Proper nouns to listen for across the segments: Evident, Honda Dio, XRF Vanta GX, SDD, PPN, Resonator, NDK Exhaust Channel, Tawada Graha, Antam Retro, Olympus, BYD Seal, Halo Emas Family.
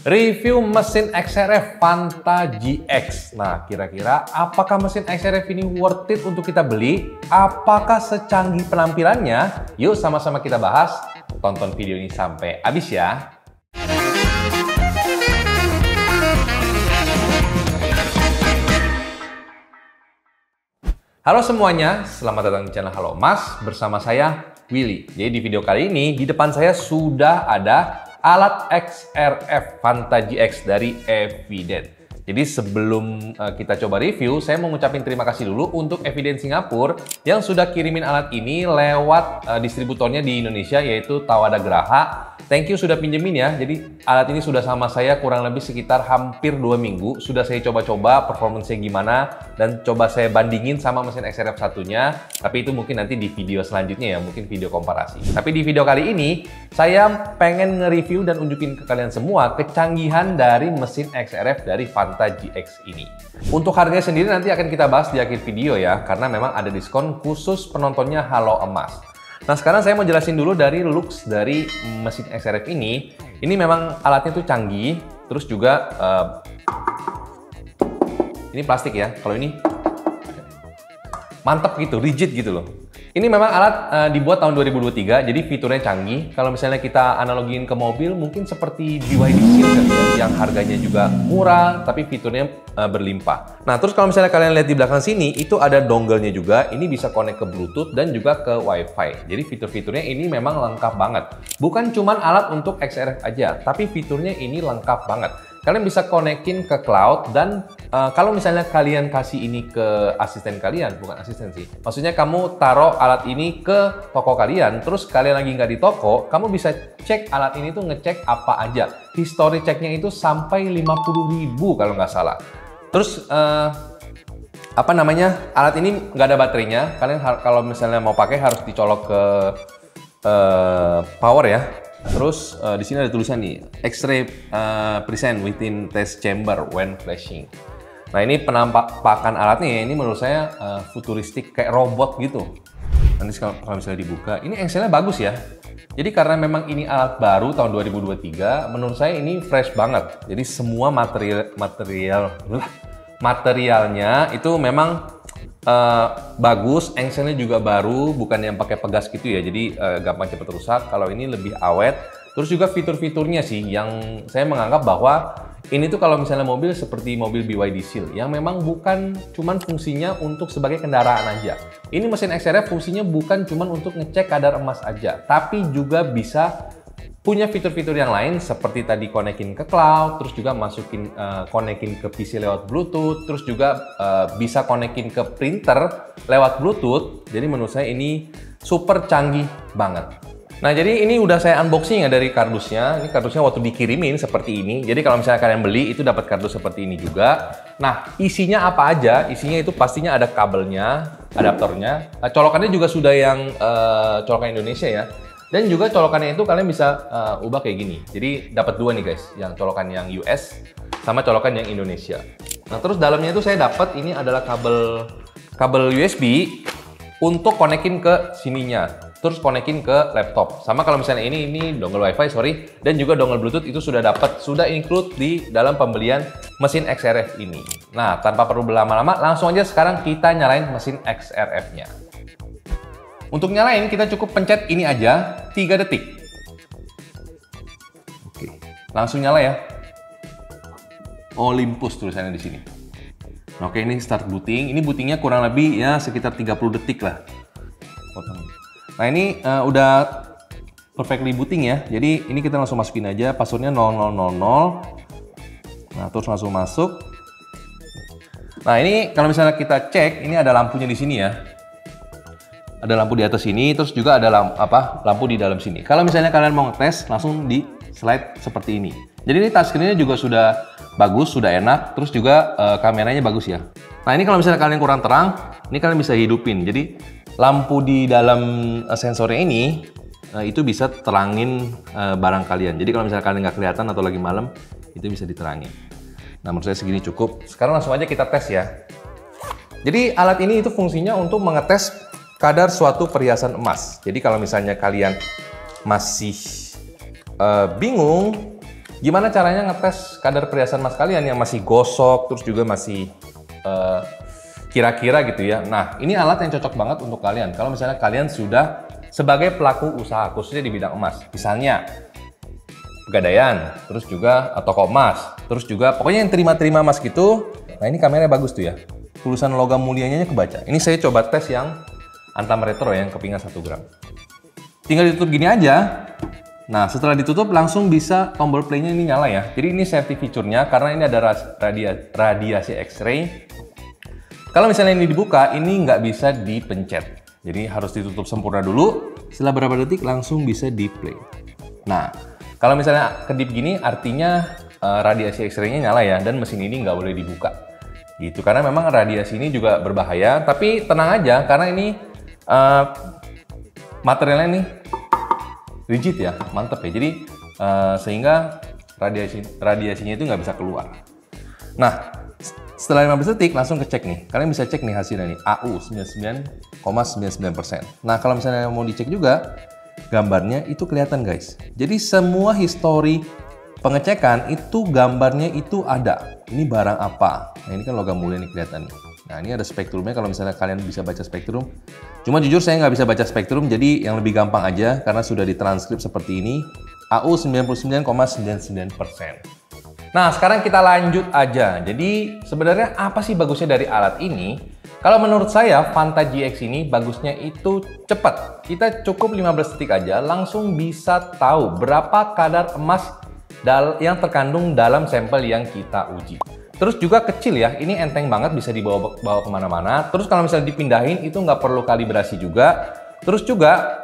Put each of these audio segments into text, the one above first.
Review mesin XRF Vanta GX. Nah, kira-kira apakah mesin XRF ini worth it untuk kita beli? Apakah secanggih penampilannya? Yuk sama-sama kita bahas. Tonton video ini sampai habis ya. Halo semuanya, selamat datang di channel Halo Mas bersama saya Willy. Jadi di video kali ini di depan saya sudah ada alat XRF Vanta GX dari Evident. Jadi sebelum kita coba review, saya mau ngucapin terima kasih dulu untuk Evident Singapura yang sudah kirimin alat ini lewat distributornya di Indonesia, yaitu Tawada Graha. Thank you sudah pinjemin ya. Jadi alat ini sudah sama saya kurang lebih sekitar hampir 2 minggu. Sudah saya coba-coba performance-nya gimana dan coba saya bandingin sama mesin XRF satunya. Tapi itu mungkin nanti di video selanjutnya ya, mungkin video komparasi. Tapi di video kali ini saya pengen nge-review dan unjukin ke kalian semua kecanggihan dari mesin XRF dari Vanta GX ini. Untuk harganya sendiri nanti akan kita bahas di akhir video ya, karena memang ada diskon khusus penontonnya Halo Emas. Nah sekarang saya mau jelasin dulu dari looks dari mesin XRF ini. Ini memang alatnya tuh canggih, terus juga ini plastik ya, kalau ini mantep gitu, rigid gitu loh. Ini memang alat dibuat tahun 2023, jadi fiturnya canggih. Kalau misalnya kita analogiin ke mobil, mungkin seperti BYD Seal yang harganya juga murah, tapi fiturnya berlimpah. Nah, terus kalau misalnya kalian lihat di belakang sini, itu ada dongle-nya juga. Ini bisa connect ke Bluetooth dan juga ke Wi-Fi. Jadi fitur-fiturnya ini memang lengkap banget. Bukan cuman alat untuk XRF aja, tapi fiturnya ini lengkap banget. Kalian bisa konekin ke cloud dan kalau misalnya kalian kasih ini ke asisten kalian, bukan asisten sih, maksudnya kamu taruh alat ini ke toko kalian, terus kalian lagi nggak di toko, kamu bisa cek alat ini tuh ngecek apa aja. History checknya itu sampai 50.000 kalau nggak salah. Terus alat ini nggak ada baterainya. Kalian kalau misalnya mau pakai harus dicolok ke power ya. Terus di sini ada tulisan nih, X-ray present within test chamber when flashing. Nah ini penampakan alatnya, ini menurut saya futuristik kayak robot gitu. Nanti kalau misalnya dibuka, ini engselnya bagus ya. Jadi karena memang ini alat baru tahun 2023, menurut saya ini fresh banget. Jadi semua materialnya itu memang bagus, engselnya juga baru, bukan yang pakai pegas gitu ya, jadi gampang cepet rusak. Kalau ini lebih awet, terus juga fitur-fiturnya sih yang saya menganggap bahwa ini tuh kalau misalnya mobil seperti mobil BYD Seal yang memang bukan cuman fungsinya untuk sebagai kendaraan aja. Ini mesin XRF fungsinya bukan cuman untuk ngecek kadar emas aja, tapi juga bisa punya fitur-fitur yang lain seperti tadi konekin ke cloud, terus juga masukin konekin ke PC lewat Bluetooth, terus juga bisa konekin ke printer lewat Bluetooth. Jadi menurut saya ini super canggih banget. Nah jadi ini udah saya unboxing ya dari kardusnya. Ini kardusnya waktu dikirimin seperti ini. Jadi kalau misalnya kalian beli itu dapat kardus seperti ini juga. Nah isinya apa aja? Isinya itu pastinya ada kabelnya, adaptornya. Nah, colokannya juga sudah yang colokan Indonesia ya. Dan juga colokannya itu kalian bisa ubah kayak gini. Jadi dapat 2 nih guys, yang colokan yang US sama colokan yang Indonesia. Nah terus dalamnya itu saya dapat ini adalah kabel USB untuk konekin ke sininya. Terus konekin ke laptop. Sama kalau misalnya ini dongle Wi-Fi, sorry. Dan juga dongle Bluetooth itu sudah dapat, sudah include di dalam pembelian mesin XRF ini. Nah tanpa perlu berlama-lama, langsung aja sekarang kita nyalain mesin XRF-nya. Untuk nyalain, kita cukup pencet ini aja, 3 detik. Oke, langsung nyala ya. Olympus tulisannya di sini. Oke, ini start booting. Ini bootingnya kurang lebih ya sekitar 30 detik lah. Nah, ini udah perfectly booting ya. Jadi, ini kita langsung masukin aja. Passwordnya 0000. Nah, terus langsung masuk. Nah, ini kalau misalnya kita cek, ini ada lampunya di sini ya. Ada lampu di atas sini, terus juga ada lampu di dalam sini. Kalau misalnya kalian mau ngetes, langsung di slide seperti ini. Jadi ini touchscreen-nya juga sudah bagus, sudah enak, terus juga kameranya bagus ya. Nah ini kalau misalnya kalian kurang terang, ini kalian bisa hidupin. Jadi lampu di dalam sensornya ini, itu bisa terangin barang kalian. Jadi kalau misalnya kalian nggak kelihatan atau lagi malam, itu bisa diterangin. Nah menurut saya segini cukup. Sekarang langsung aja kita tes ya. Jadi alat ini itu fungsinya untuk mengetes kadar suatu perhiasan emas. Jadi kalau misalnya kalian masih bingung, Gimana caranya ngetes kadar perhiasan mas kalian yang masih gosok, terus juga masih kira-kira gitu ya. Nah, ini alat yang cocok banget untuk kalian. Kalau misalnya kalian sudah sebagai pelaku usaha, khususnya di bidang emas. Misalnya pegadaian, terus juga toko emas, terus juga pokoknya yang terima-terima emas gitu. Nah, ini kameranya bagus tuh ya. Tulisan logam mulianya kebaca. Ini saya coba tes yang Antam Retro yang kepingan 1 gram. Tinggal ditutup gini aja. Nah, setelah ditutup langsung bisa tombol play-nya ini nyala ya. Jadi ini safety feature-nya karena ini ada radiasi X-ray. Kalau misalnya ini dibuka, ini nggak bisa dipencet. Jadi harus ditutup sempurna dulu, setelah berapa detik langsung bisa di-play. Nah, kalau misalnya kedip gini artinya radiasi X-ray-nya nyala ya, dan mesin ini nggak boleh dibuka. Gitu, karena memang radiasi ini juga berbahaya, tapi tenang aja karena ini materialnya nih rigid ya, mantep ya. Jadi sehingga radiasinya itu nggak bisa keluar. Nah, setelah 15 detik langsung kecek nih. Kalian bisa cek nih hasilnya nih, AU 99,99%. Nah, kalau misalnya mau dicek juga gambarnya itu kelihatan guys. Jadi semua histori pengecekan itu gambarnya itu ada. Ini barang apa? Nah, ini kan logam mulia nih kelihatan nih. Nah, ini ada spektrumnya kalau misalnya kalian bisa baca spektrum. Cuma jujur saya nggak bisa baca spektrum, jadi yang lebih gampang aja karena sudah ditranskrip seperti ini. AU 99,99%. Nah, sekarang kita lanjut aja. Jadi, sebenarnya apa sih bagusnya dari alat ini? Kalau menurut saya, Vanta GX ini bagusnya itu cepat. Kita cukup 15 detik aja, langsung bisa tahu berapa kadar emas yang terkandung dalam sampel yang kita uji. Terus juga kecil ya, ini enteng banget, bisa dibawa kemana-mana. Terus kalau misalnya dipindahin, itu nggak perlu kalibrasi juga. Terus juga,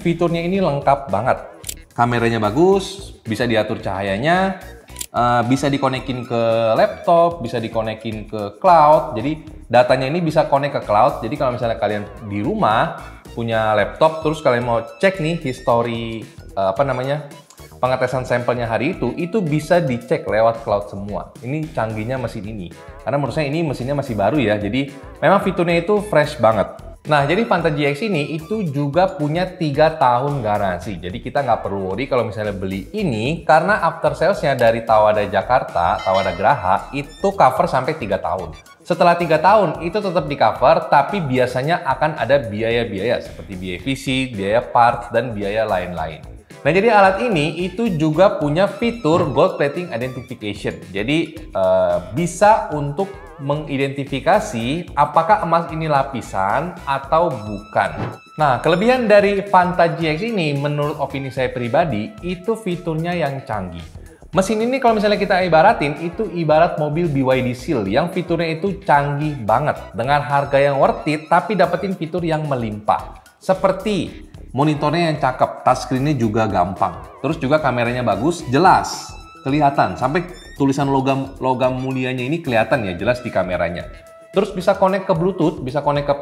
fiturnya ini lengkap banget. Kameranya bagus, bisa diatur cahayanya, bisa dikonekin ke laptop, bisa dikonekin ke cloud. Jadi datanya ini bisa connect ke cloud. Jadi kalau misalnya kalian di rumah punya laptop, terus kalian mau cek nih history pengetesan sampelnya hari itu bisa dicek lewat cloud semua. Ini canggihnya mesin ini. Karena menurut saya ini mesinnya masih baru ya. Jadi memang fiturnya itu fresh banget. Nah, jadi Vanta GX ini itu juga punya 3 tahun garansi. Jadi kita nggak perlu worry kalau misalnya beli ini, karena after sales-nya dari Tawada Jakarta, Tawada Graha, itu cover sampai 3 tahun. Setelah 3 tahun, itu tetap di cover, tapi biasanya akan ada biaya-biaya seperti biaya visi, biaya parts, dan biaya lain-lain. Nah, jadi alat ini itu juga punya fitur gold plating identification. Jadi, bisa untuk mengidentifikasi apakah emas ini lapisan atau bukan. Nah, kelebihan dari Vanta GX ini menurut opini saya pribadi itu fiturnya yang canggih. Mesin ini kalau misalnya kita ibaratin itu ibarat mobil BYD Seal yang fiturnya itu canggih banget dengan harga yang worth it tapi dapetin fitur yang melimpah. Seperti monitornya yang cakep, touchscreen-nya juga gampang. Terus juga kameranya bagus, jelas, kelihatan sampai tulisan logam mulianya ini kelihatan ya, jelas di kameranya. Terus bisa connect ke Bluetooth, bisa connect ke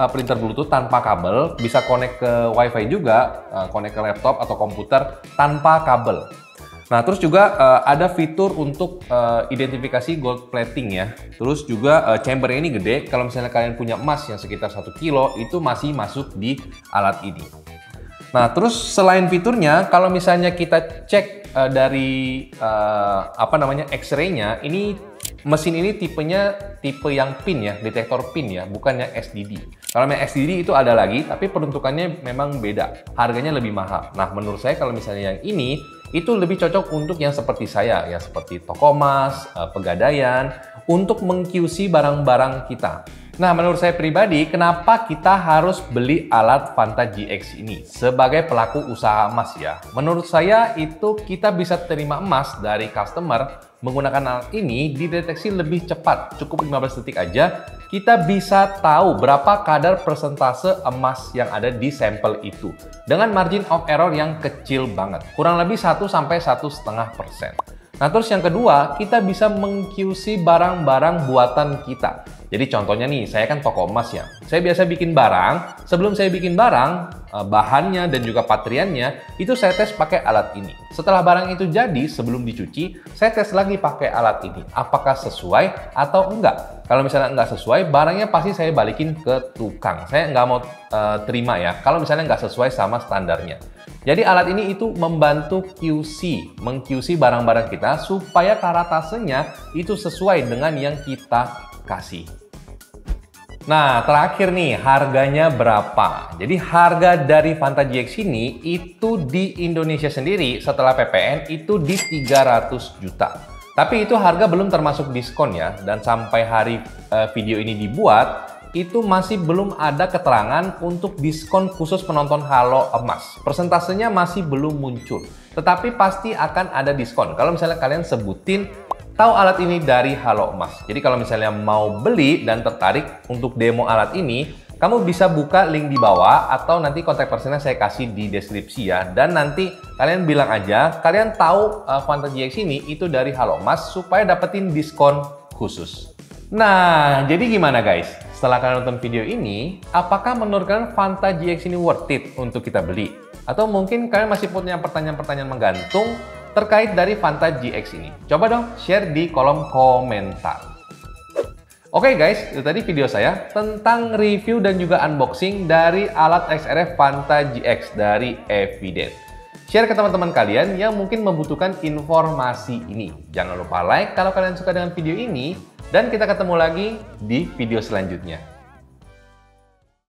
printer Bluetooth tanpa kabel, bisa connect ke WiFi juga, connect ke laptop atau komputer tanpa kabel. Nah, terus juga ada fitur untuk identifikasi gold plating ya. Terus juga chambernya ini gede, kalau misalnya kalian punya emas yang sekitar 1 kilo itu masih masuk di alat ini. Nah, terus selain fiturnya, kalau misalnya kita cek dari X-ray-nya, ini mesin ini tipenya tipe yang pin ya, detektor pin ya, bukannya SDD. Kalau yang SDD itu ada lagi, tapi peruntukannya memang beda, harganya lebih mahal. Nah, menurut saya kalau misalnya yang ini itu lebih cocok untuk yang seperti saya, ya seperti toko emas, pegadaian, untuk meng-QC barang-barang kita. Nah, menurut saya pribadi, kenapa kita harus beli alat Vanta GX ini sebagai pelaku usaha emas ya? Menurut saya itu kita bisa terima emas dari customer menggunakan alat ini dideteksi lebih cepat, cukup 15 detik aja. Kita bisa tahu berapa kadar persentase emas yang ada di sampel itu dengan margin of error yang kecil banget, kurang lebih 1–1,5%. Nah, terus yang kedua, kita bisa meng-QC barang-barang buatan kita. Jadi contohnya nih, saya kan toko emas ya. Saya biasa bikin barang, sebelum saya bikin barang, bahannya dan juga patriannya, itu saya tes pakai alat ini. Setelah barang itu jadi, sebelum dicuci, saya tes lagi pakai alat ini. Apakah sesuai atau enggak? Kalau misalnya enggak sesuai, barangnya pasti saya balikin ke tukang. Saya nggak mau terima ya, kalau misalnya nggak sesuai sama standarnya. Jadi alat ini itu membantu meng-QC barang-barang kita supaya karotasenya itu sesuai dengan yang kita kasih. Nah, terakhir nih, harganya berapa? Jadi harga dari Vanta GX ini itu di Indonesia sendiri setelah PPN itu di 300 juta. Tapi itu harga belum termasuk diskon ya, dan sampai hari video ini dibuat, itu masih belum ada keterangan untuk diskon khusus penonton Halo Emas. Persentasenya masih belum muncul, tetapi pasti akan ada diskon. Kalau misalnya kalian sebutin tahu alat ini dari Halo Emas. Jadi kalau misalnya mau beli dan tertarik untuk demo alat ini, kamu bisa buka link di bawah atau nanti kontak personnya saya kasih di deskripsi ya. Dan nanti kalian bilang aja, kalian tahu Vanta GX ini itu dari Halo Emas supaya dapetin diskon khusus. Nah, jadi gimana guys? Setelah kalian nonton video ini, apakah menurut kalian Vanta GX ini worth it untuk kita beli? Atau mungkin kalian masih punya pertanyaan-pertanyaan menggantung terkait dari Vanta GX ini? Coba dong share di kolom komentar. Oke guys, itu tadi video saya tentang review dan juga unboxing dari alat XRF Vanta GX dari Evident. Share ke teman-teman kalian yang mungkin membutuhkan informasi ini. Jangan lupa like kalau kalian suka dengan video ini. Dan kita ketemu lagi di video selanjutnya.